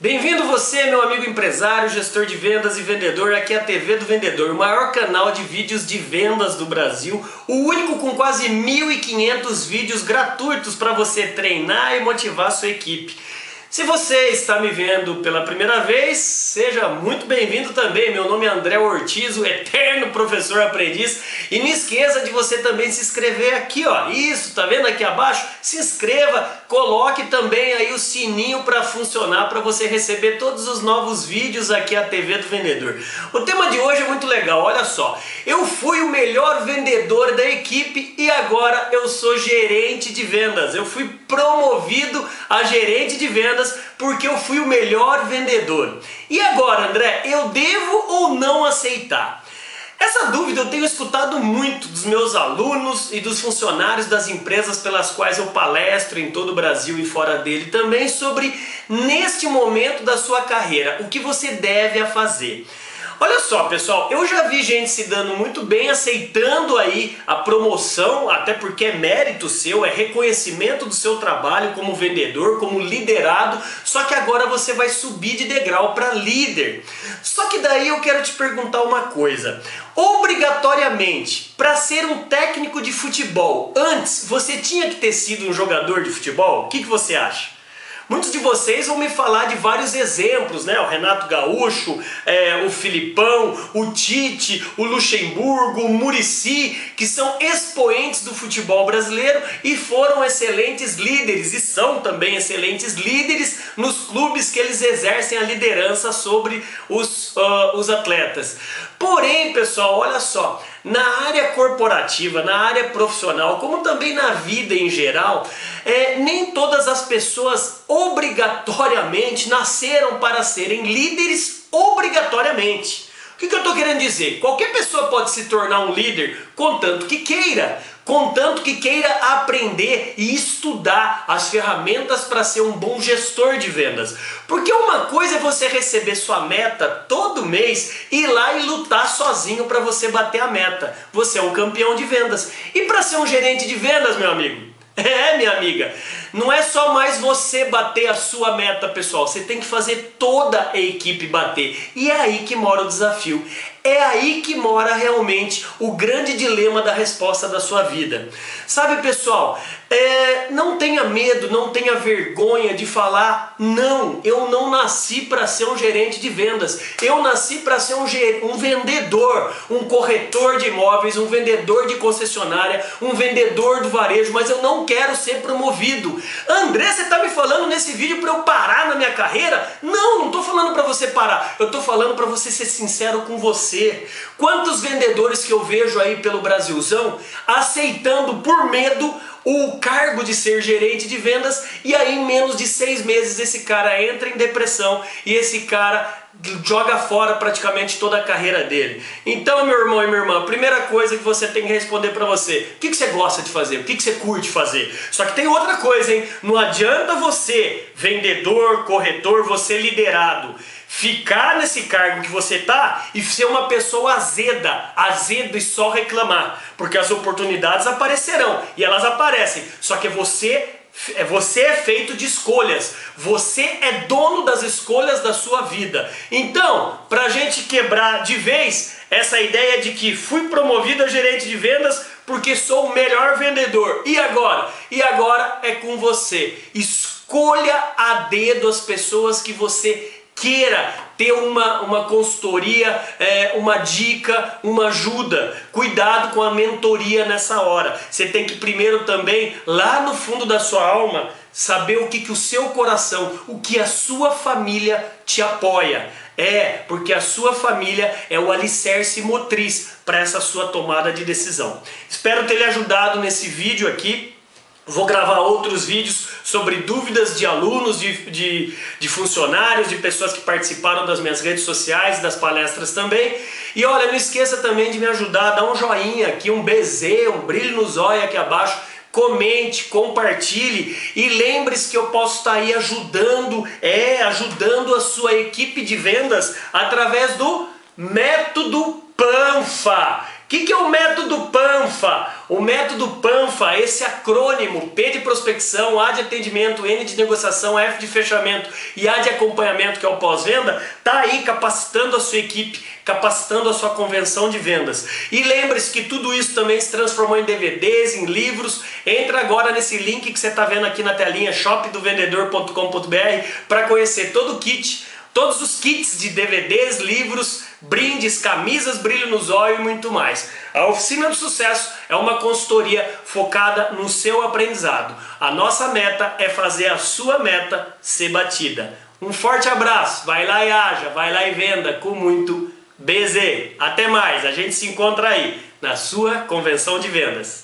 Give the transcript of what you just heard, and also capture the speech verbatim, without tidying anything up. Bem-vindo você, meu amigo empresário, gestor de vendas e vendedor, aqui é a T V do Vendedor, o maior canal de vídeos de vendas do Brasil, o único com quase mil e quinhentos vídeos gratuitos para você treinar e motivar a sua equipe. Se você está me vendo pela primeira vez, seja muito bem-vindo também. Meu nome é André Ortiz, o eterno professor aprendiz, e não esqueça de você também se inscrever aqui, ó. Isso, tá vendo aqui abaixo? Se inscreva, coloque também aí o sininho para funcionar, para você receber todos os novos vídeos aqui a T V do Vendedor. O tema de hoje é muito legal, olha só. Eu fui o melhor vendedor da equipe e agora eu sou gerente de vendas. Eu fui promovido a gerente de vendas porque eu fui o melhor vendedor. E agora, André, eu devo ou não aceitar? Essa dúvida eu tenho escutado muito dos meus alunos e dos funcionários das empresas pelas quais eu palestro em todo o Brasil e fora dele também, sobre neste momento da sua carreira, o que você deve a fazer. Olha só, pessoal, eu já vi gente se dando muito bem, aceitando aí a promoção, até porque é mérito seu, é reconhecimento do seu trabalho como vendedor, como liderado, só que agora você vai subir de degrau para líder. Só que daí eu quero te perguntar uma coisa. Obrigatoriamente, para ser um técnico de futebol, antes você tinha que ter sido um jogador de futebol? O que que você acha? Muitos de vocês vão me falar de vários exemplos, né? O Renato Gaúcho, é, o Filipão, o Tite, o Luxemburgo, o Muricy, que são expoentes do futebol brasileiro e foram excelentes líderes, e são também excelentes líderes nos clubes que eles exercem a liderança sobre os, uh, os atletas. Porém, pessoal, olha só, na área corporativa, na área profissional, como também na vida em geral, é, nem todas as pessoas obrigatoriamente nasceram para serem líderes obrigatoriamente. O que que eu estou querendo dizer? Qualquer pessoa pode se tornar um líder, contanto que queira, contanto que queira aprender e estudar as ferramentas para ser um bom gestor de vendas. Porque uma coisa é você receber sua meta todo mês e ir lá e lutar sozinho para você bater a meta. Você é um campeão de vendas. E para ser um gerente de vendas, meu amigo, é, minha amiga, não é só mais você bater a sua meta, pessoal. Você tem que fazer toda a equipe bater. E é aí que mora o desafio. É aí que mora realmente o grande dilema da resposta da sua vida. Sabe, pessoal, é, não tenha medo, não tenha vergonha de falar: não, eu não nasci para ser um gerente de vendas. Eu nasci para ser um, um vendedor, um corretor de imóveis, um vendedor de concessionária, um vendedor do varejo, mas eu não quero ser promovido. André, você está me falando nesse vídeo para eu parar na minha carreira? Não, não estou falando para você parar. Eu estou falando para você ser sincero com você. Quantos vendedores que eu vejo aí pelo Brasilzão aceitando por medo o cargo de ser gerente de vendas, e aí em menos de seis meses esse cara entra em depressão e esse cara joga fora praticamente toda a carreira dele. Então, meu irmão e minha irmã, a primeira coisa que você tem que responder para você: o que que você gosta de fazer? O que que você curte fazer? Só que tem outra coisa, hein? Não adianta você, vendedor, corretor, você liderado, ficar nesse cargo que você tá e ser uma pessoa azeda, azedo e só reclamar, porque as oportunidades aparecerão e elas aparecem, só que você Você é feito de escolhas, você é dono das escolhas da sua vida. Então, pra gente quebrar de vez essa ideia de que fui promovido a gerente de vendas porque sou o melhor vendedor, e agora? E agora é com você. Escolha a dedo as pessoas que você queira ter uma, uma consultoria, é, uma dica, uma ajuda. Cuidado com a mentoria nessa hora. Você tem que primeiro também, lá no fundo da sua alma, saber o que que o seu coração, o que a sua família te apoia. É, porque a sua família é o alicerce motriz para essa sua tomada de decisão. Espero ter lhe ajudado nesse vídeo aqui. Vou gravar outros vídeos sobre dúvidas de alunos, de, de, de funcionários, de pessoas que participaram das minhas redes sociais, das palestras também. E olha, não esqueça também de me ajudar, dá um joinha aqui, um bezê, um brilho no zóio aqui abaixo. Comente, compartilhe, e lembre-se que eu posso estar aí ajudando, é, ajudando a sua equipe de vendas através do método PANFA. O que, que é o método PANFA? O método PANFA, esse acrônimo, P de prospecção, A de atendimento, N de negociação, F de fechamento e A de acompanhamento, que é o pós-venda, está aí capacitando a sua equipe, capacitando a sua convenção de vendas. E lembre-se que tudo isso também se transformou em D V Ds, em livros. Entra agora nesse link que você está vendo aqui na telinha, shop do vendedor ponto com ponto br, para conhecer todo o kit, todos os kits de D V Ds, livros, brindes, camisas, brilho nos olhos e muito mais. A Oficina do Sucesso é uma consultoria focada no seu aprendizado. A nossa meta é fazer a sua meta ser batida. Um forte abraço, vai lá e haja, vai lá e venda com muito B Z. Até mais, a gente se encontra aí na sua convenção de vendas.